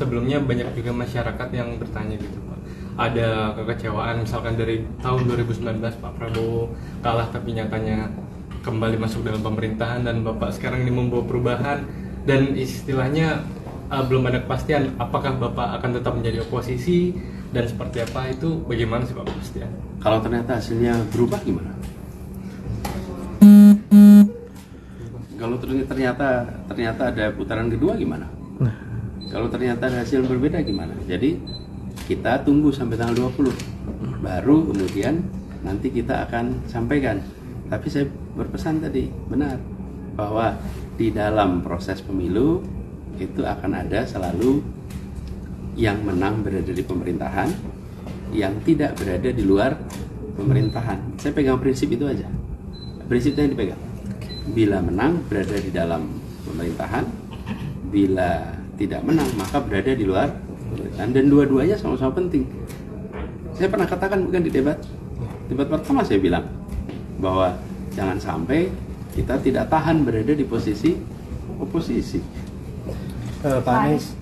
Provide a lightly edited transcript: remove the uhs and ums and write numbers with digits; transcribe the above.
sebelumnya banyak juga masyarakat yang bertanya gitu Pak. Ada kekecewaan misalkan dari tahun 2019 Pak Prabowo kalah tapi nyatanya kembali masuk dalam pemerintahan, dan Bapak sekarang ini membawa perubahan, dan istilahnya belum ada kepastian apakah Bapak akan tetap menjadi oposisi dan seperti apa, itu bagaimana sih Pak kepastian? Kalau ternyata hasilnya berubah gimana? Kalau ternyata ada putaran kedua gimana? Nah. Kalau ternyata hasil berbeda gimana? Jadi kita tunggu sampai tanggal 20 baru kemudian nanti kita akan sampaikan. Tapi saya berpesan tadi benar bahwa di dalam proses pemilu itu akan ada selalu yang menang berada di pemerintahan, yang tidak berada di luar pemerintahan. Saya pegang prinsip itu aja. Prinsipnya yang dipegang. Bila menang berada di dalam pemerintahan, bila tidak menang maka berada di luar pemerintahan, dan dua-duanya sama-sama penting. Saya pernah katakan bukan di debat pertama, saya bilang bahwa jangan sampai kita tidak tahan berada di posisi oposisi. Pak Anies,